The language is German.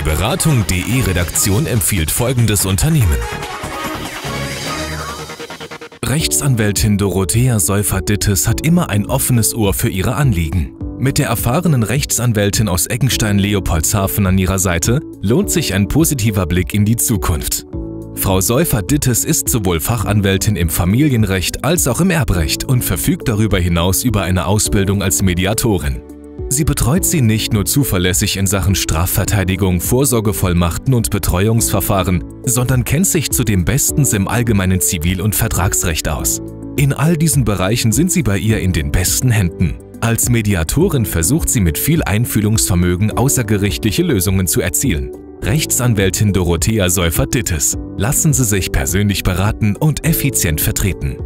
Die Beratung.de Redaktion empfiehlt folgendes Unternehmen. Rechtsanwältin Dorothea Seufert-Dittes hat immer ein offenes Ohr für ihre Anliegen. Mit der erfahrenen Rechtsanwältin aus Eggenstein-Leopoldshafen an ihrer Seite lohnt sich ein positiver Blick in die Zukunft. Frau Seufert-Dittes ist sowohl Fachanwältin im Familienrecht als auch im Erbrecht und verfügt darüber hinaus über eine Ausbildung als Mediatorin. Sie betreut sie nicht nur zuverlässig in Sachen Strafverteidigung, Vorsorgevollmachten und Betreuungsverfahren, sondern kennt sich zudem bestens im allgemeinen Zivil- und Vertragsrecht aus. In all diesen Bereichen sind Sie bei ihr in den besten Händen. Als Mediatorin versucht sie mit viel Einfühlungsvermögen außergerichtliche Lösungen zu erzielen. Rechtsanwältin Dorothea Seufert-Dittes. Lassen Sie sich persönlich beraten und effizient vertreten.